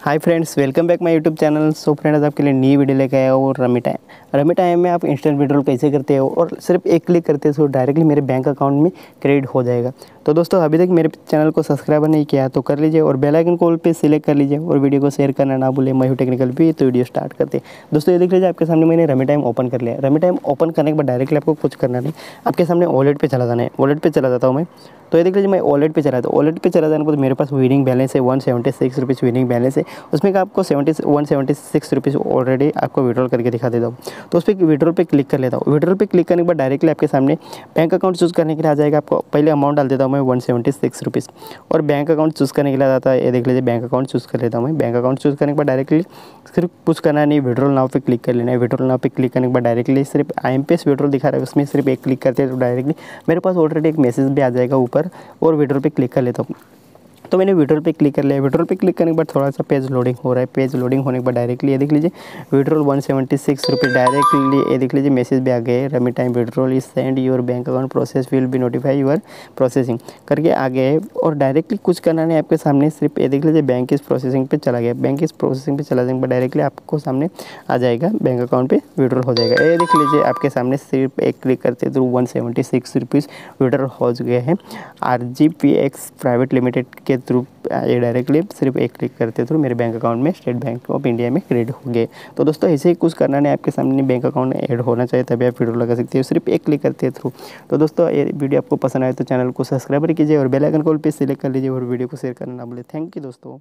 Hi friends, welcome back my YouTube channel. So friends, आपके लिए new video लेके आया हूँ रमी टाइम में आप इंस्टेंट विड्रॉल कैसे करते हो और सिर्फ एक क्लिक करते हो डायरेक्टली मेरे बैंक अकाउंट में क्रेडिट हो जाएगा। तो दोस्तों, अभी तक मेरे चैनल को सब्सक्राइब नहीं किया तो कर लीजिए और बेल आइकन कॉल पे सिलेक्ट कर लीजिए और वीडियो को शेयर करना ना भूलें। मैं हूँ टेक्निकल भी, तो वीडियो स्टार्ट करते हैं। दोस्तों, ये देख लीजिए, आपके सामने मैंने रमी टाइम ओपन कर लिया। रमी टाइम ओपन करने के बाद डायरेक्टली आपको कुछ करना नहीं, आपके सामने वॉलेट पर चला जाना है। वॉलेट पर चला जाता हूँ मैं, तो ये देख लीजिए मैं वॉलेट पे चला था। वॉलेट पे चला जाने पर मेरे पास विनिंग बैलेंस है 176 रुपीज़ विनिंग बैलेंस है। उसमें का आपको 176 रुपीज़ ऑलरेडी आपको विड्रॉल करके दिखा देता हूँ। तो उस पर विड्रॉल पे क्लिक कर लेता हूँ। विड्रॉल पे क्लिक करने के बाद डायरेक्टली आपके सामने बैंक अकाउंट चूज़ करने के लिए आ जाएगा। आपको पहले अमाउंट डाल देता हूँ मैं 176 रुपीज़ और बैंक अकाउंट चूज़ करने के लिए आता है। ये देख लीजिए बैंक अकाउंट चूज़ कर लेता हूँ मैं। बैंक अकाउंट चूज़ करने के बाद डायरेक्टली सिर्फ कुछ करना नहीं, विड्रॉल नाउ पे क्लिक कर लेना है। विड्रॉल नाउ पे क्लिक करने के बाद डायरेक्टली सिर्फ IMPS विड्रॉल दिखा रहा है, उसमें सिर्फ एक क्लिक करते हैं तो डायरेक्टली मेरे पास ऑलरेडी एक मैसेज भी आ जाएगा ऊपर और विड्रॉल पे क्लिक कर लेता हूँ। तो मैंने विड्रॉल पे क्लिक कर लिया। विड्रॉल पे क्लिक करने के बाद थोड़ा सा पेज लोडिंग हो रहा है। पेज लोडिंग होने के बाद डायरेक्टली ये देख लीजिए विड्रॉल 176 रुपये डायरेक्टली। ये देख लीजिए मैसेज भी आ गए, rummy time withdrawal is send, your bank account process will be notify your processing करके आ गए। और डायरेक्टली कुछ करना नहीं, आपके सामने सिर्फ ये देख लीजिए बैंक इस प्रोसेसिंग पे चला गया। बैंक इस प्रोसेसिंग पे चला जाने पर डायरेक्टली आपको सामने आ जाएगा बैंक अकाउंट पे विड्रॉल हो जाएगा। ये देख लीजिए आपके सामने सिर्फ एक क्लिक करते तो 176 रुपीज़ विड्रॉल हो गया है RGP X प्राइवेट लिमिटेड के थ्रू। ये डायरेक्टली सिर्फ एक क्लिक करते थ्रू मेरे बैंक अकाउंट में स्टेट बैंक ऑफ इंडिया में क्रेडिट हो गए। तो दोस्तों, ऐसे ही कुछ करना नहीं, आपके सामने बैंक अकाउंट ऐड होना चाहिए तभी आप विड्रॉल लगा सकते हो सिर्फ एक क्लिक करते थ्रू। तो दोस्तों, ये वीडियो आपको पसंद आए तो चैनल को सब्सक्राइब कीजिए और बेल आइकन कॉल पे सिलेक्ट कर लीजिए और वीडियो को शेयर करना ना भूलें। थैंक यू दोस्तों।